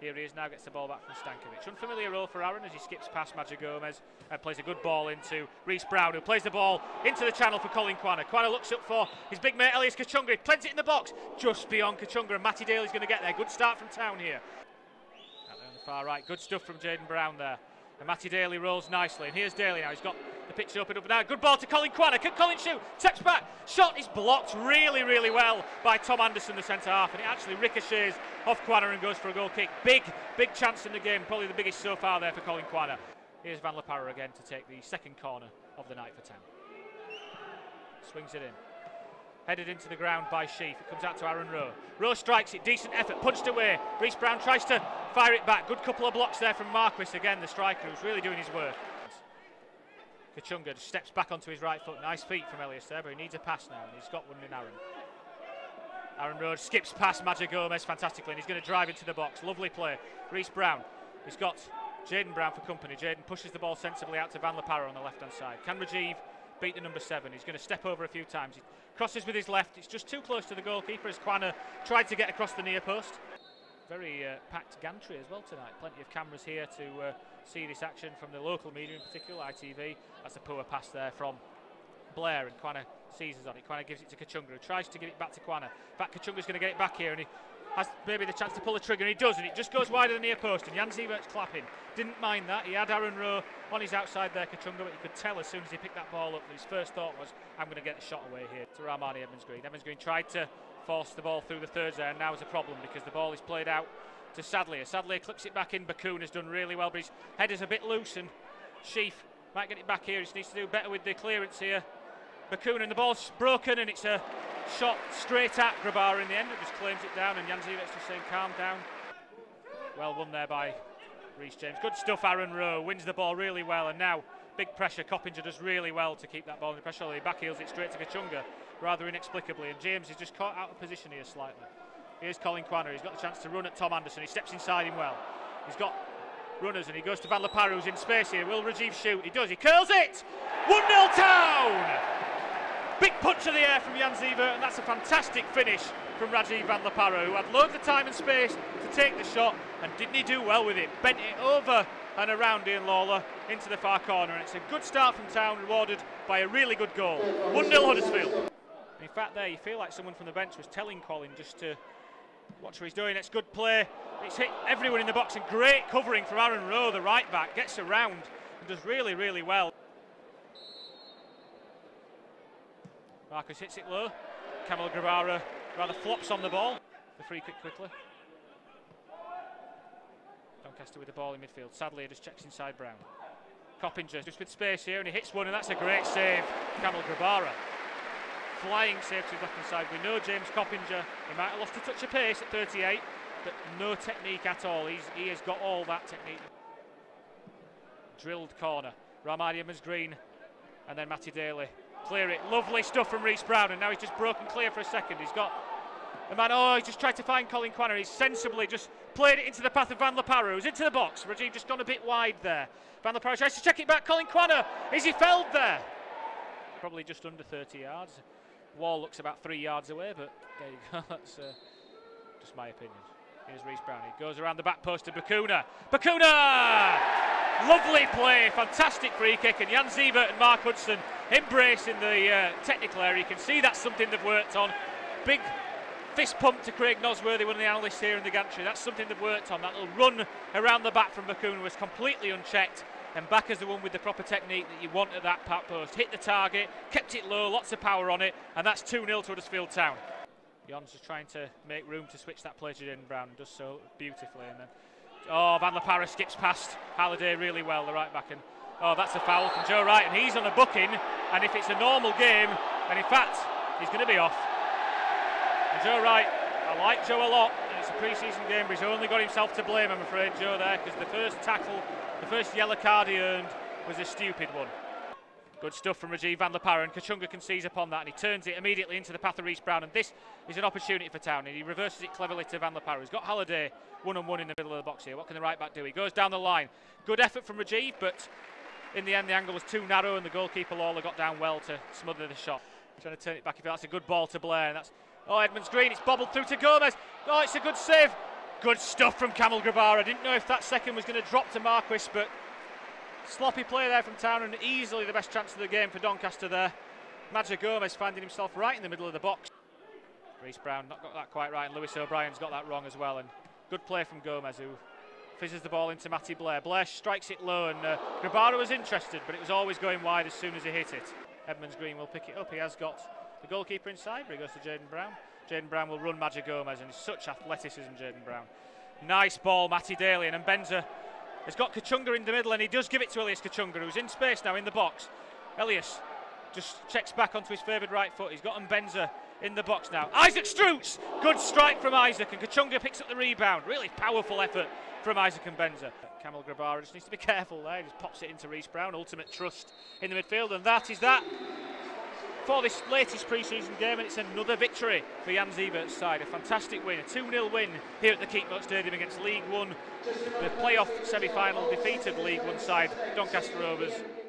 Here he is now, gets the ball back from Stankovic. Unfamiliar role for Aaron as he skips past Mata Gómez and plays a good ball into Reece Brown, who plays the ball into the channel for Collin Quaner. Quaner looks up for his big mate Elias Kachunga. He plants it in the box just beyond Kachunga, and Matty Dale is going to get there. Good start from Town here. Out there on the far right, good stuff from Jaden Brown there. And Matty Dale rolls nicely, and here's Dale now. He's got the pitch open up and out. Good ball to Collin Quaner. Can Collin shoot? Steps back. Shot is blocked really, really well by Tom Anderson, the centre half, and it actually ricochets off Quaner and goes for a goal kick. Big chance in the game. Probably the biggest so far there for Collin Quaner. Here's Van La Parra again to take the second corner of the night for Town. Swings it in. Headed into the ground by Sheaf. It comes out to Aaron Rowe. Rowe strikes it, decent effort, punched away. Reece Brown tries to fire it back. Good couple of blocks there from Marquis again, the striker who's really doing his work. Kachunga steps back onto his right foot. Nice feet from Elias there, but he needs a pass now, and he's got one in Aaron. Aaron Rowe skips past Mata Gómez fantastically, and he's going to drive into the box. Lovely play. Reece Brown, he's got Jaden Brown for company. Jaden pushes the ball sensibly out to Van La Parra on the left-hand side. Can Rajiv beat the number 7? He's going to step over a few times. He crosses with his left. It's just too close to the goalkeeper as Quaner tried to get across the near post. Very packed gantry as well tonight. Plenty of cameras here to see this action from the local media, in particular ITV. That's a poor pass there from Blair, and Quaner seizes on it. Quaner gives it to Kachunga, who tries to give it back to Quaner. In fact, Kachunga's going to get it back here, and he has maybe the chance to pull the trigger, and he does, and it just goes wide of the near post, and Jan Sievert's clapping. Didn't mind that. He had Aaron Rowe on his outside there, Kachunga, but you could tell as soon as he picked that ball up that his first thought was, I'm going to get the shot away here, to Ramani Evans-Green. Evans-Green tried to force the ball through the thirds there, and now it's a problem because the ball is played out to Sadlier. Sadlier clips it back in. Bakun has done really well, but his head is a bit loose, and Sheaf might get it back here. He needs to do better with the clearance here. Bakun, and the ball's broken, and it's a shot straight at Grabar in the end. It just claims it down, and Jan Ziebert's just saying calm down. Well won there by Reece James. Good stuff. Aaron Rowe wins the ball really well, and now big pressure. Coppinger does really well to keep that ball in the pressure. He backheels it straight to Kachunga rather inexplicably, and James is just caught out of position here slightly. Here's Collin Quaner. He's got the chance to run at Tom Anderson. He steps inside him well. He's got runners, and he goes to Van La Parra, who's in space here. Will Rajiv shoot? He does. He curls it. 1-0 Town. Big punch of the air from Jan Ziebert, and that's a fantastic finish from Rajiv Van La Parra, who had loads of time and space to take the shot, and didn't he do well with it? Bent it over and around Ian Lawler into the far corner, and it's a good start from Town, rewarded by a really good goal. 1-0 Huddersfield. In fact, there you feel like someone from the bench was telling Collin just to watch what he's doing. It's good play. It's hit everyone in the box, and great covering from Aaron Rowe, the right back. Gets around and does really, really well. Marquis hits it low. Kamal Grabara rather flops on the ball. The free kick quickly. Doncaster with the ball in midfield. Sadlier just checks inside Brown. Coppinger just with space here, and he hits one, and that's a great save. Kamal Grabara. Flying save to his left-hand side. We know James Coppinger, he might have lost a touch of pace at 38, but no technique at all. He has got all that technique. Drilled corner. Ramani Evans-Green, and then Matty Daly. Clear it. Lovely stuff from Reece Brown, and now he's just broken clear for a second. He's got the man. Oh, he just tried to find Collin Quaner. He's sensibly just played it into the path of Van La Parra, who's into the box. Rajiv just gone a bit wide there. Van La Parra tries to check it back. Collin Quaner, is he felled there? Probably just under 30 yards. Wall looks about 3 yards away, but there you go. That's just my opinion. Here's Reece Brown. He goes around the back post to Bakuna. Bakuna! Lovely play, fantastic free kick, and Jan Siewert and Mark Hudson embracing the technical area. You can see that's something they've worked on. Big fist pump to Craig Nosworthy, one of the analysts here in the gantry. That's something they've worked on. That little run around the back from Bakuna was completely unchecked, and back as the one with the proper technique that you want at that pat post. Hit the target, kept it low, lots of power on it, and that's 2-0 to Huddersfield Town. Jan's just trying to make room to switch that play to Jaden Brown, and does so beautifully. And then, oh, Van La Parra skips past Halliday really well, the right back, and oh, that's a foul from Joe Wright, and he's on a booking, and if it's a normal game, and in fact, he's going to be off. And Joe Wright, I like Joe a lot, and it's a pre-season game, but he's only got himself to blame, I'm afraid, Joe, there, because the first tackle, the first yellow card he earned was a stupid one. Good stuff from Rajiv Van La Parra, and Kachunga can seize upon that, and he turns it immediately into the path of Reece Brown, and this is an opportunity for Town, and he reverses it cleverly to Van La Parra. He's got Halliday one-on-one in the middle of the box here. What can the right-back do? He goes down the line. Good effort from Rajiv, but in the end the angle was too narrow, and the goalkeeper Lawler got down well to smother the shot. Trying to turn it back. That's a good ball to Blair, and that's Edmunds Green. It's bobbled through to Gómez. Oh, it's a good save Good stuff from Kamal Grabar. I didn't know if that second was going to drop to Marquis, but sloppy play there from Town, and easily the best chance of the game for Doncaster there. Mata Gómez finding himself right in the middle of the box. Reece Brown not got that quite right, and Lewis O'Brien's got that wrong as well. And good play from Gómez, who fizzes the ball into Matty Blair. Blair strikes it low, and Grabar was interested, but it was always going wide as soon as he hit it. Edmunds Green will pick it up. He has got the goalkeeper inside, but he goes to Jaden Brown. Jaden Brown will run Mata Gómez, and he's such athleticism, Jaden Brown. Nice ball, Matty Dale, and Mbenza has got Kachunga in the middle, and he does give it to Elias Kachunga, who's in space now in the box. Elias just checks back onto his favoured right foot. He's got Mbenza in the box now. Isaac Strootz! Good strike from Isaac, and Kachunga picks up the rebound. Really powerful effort from Isaac Mbenza. Kamal Grabar just needs to be careful there. He just pops it into Reece Brown. Ultimate trust in the midfield, and that is that for this latest pre-season game, and it's another victory for Jan Siebert's side. A fantastic win, a 2-0 win here at the Keepmoat Stadium against League One, the playoff semi-final defeated League One side Doncaster Rovers.